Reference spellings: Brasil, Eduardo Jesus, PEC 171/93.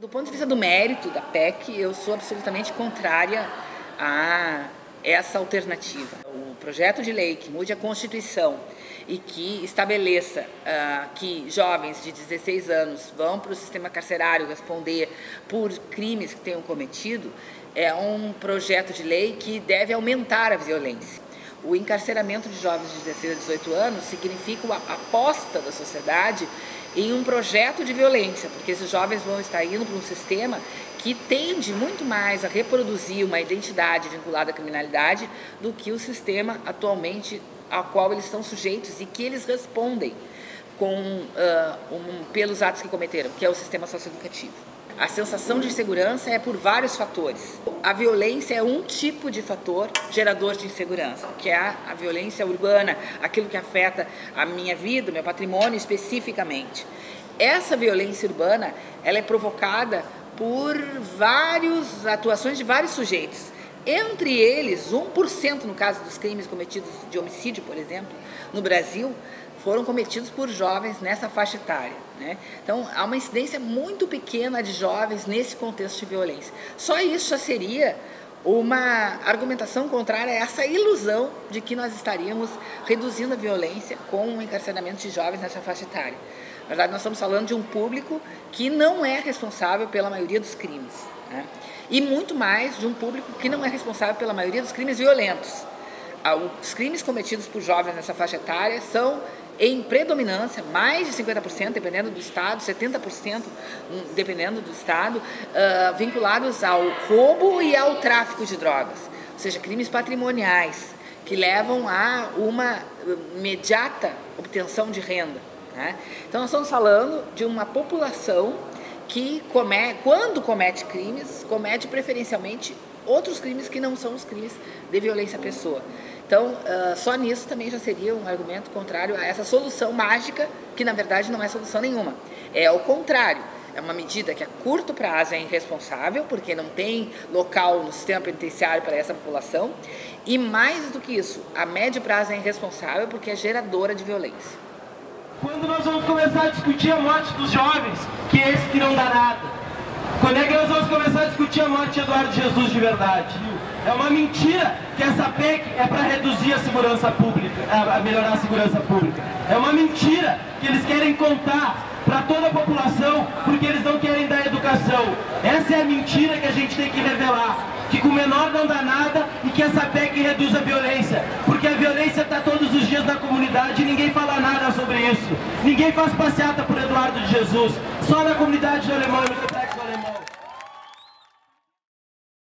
Do ponto de vista do mérito da PEC, eu sou absolutamente contrária a essa alternativa. O projeto de lei que mude a Constituição e que estabeleça que jovens de 16 anos vão para o sistema carcerário responder por crimes que tenham cometido é um projeto de lei que deve aumentar a violência. O encarceramento de jovens de 16 a 18 anos significa a aposta da sociedade em um projeto de violência, porque esses jovens vão estar indo para um sistema que tende muito mais a reproduzir uma identidade vinculada à criminalidade do que o sistema atualmente ao qual eles estão sujeitos e que eles respondem pelos atos que cometeram, que é o sistema socioeducativo. A sensação de insegurança é por vários fatores. A violência é um tipo de fator gerador de insegurança, que é a violência urbana, aquilo que afeta a minha vida, o meu patrimônio especificamente. Essa violência urbana, ela é provocada por várias atuações de vários sujeitos. Entre eles, 1% no caso dos crimes cometidos de homicídio, por exemplo, no Brasil, foram cometidos por jovens nessa faixa etária, né? Então, há uma incidência muito pequena de jovens nesse contexto de violência. Só isso já seria uma argumentação contrária a essa ilusão de que nós estaríamos reduzindo a violência com o encarceramento de jovens nessa faixa etária. Na verdade, nós estamos falando de um público que não é responsável pela maioria dos crimes, né? E muito mais de um público que não é responsável pela maioria dos crimes violentos. Os crimes cometidos por jovens nessa faixa etária são, em predominância, mais de 50%, dependendo do estado, 70%, dependendo do estado, vinculados ao roubo e ao tráfico de drogas, ou seja, crimes patrimoniais que levam a uma imediata obtenção de renda, né? Então, nós estamos falando de uma população que, quando comete crimes, comete preferencialmente outros crimes que não são os crimes de violência à pessoa. Então, só nisso também já seria um argumento contrário a essa solução mágica, que na verdade não é solução nenhuma. É o contrário, é uma medida que a curto prazo é irresponsável, porque não tem local no sistema penitenciário para essa população, e mais do que isso, a médio prazo é irresponsável porque é geradora de violência. Quando nós vamos começar a discutir a morte dos jovens, que é esse que não dá nada? Quando é que nós vamos começar a discutir a morte de Eduardo Jesus de verdade? É uma mentira que essa PEC é para reduzir a segurança pública, a melhorar a segurança pública. É uma mentira que eles querem contar para toda a população porque eles não querem dar educação. Essa é a mentira que a gente tem que revelar, que com o menor não dá nada e que essa PEC reduz a violência, porque a violência está todos os dias na comunidade e ninguém fala nada sobre isso. Ninguém faz passeata por Eduardo Jesus, só na comunidade alemã.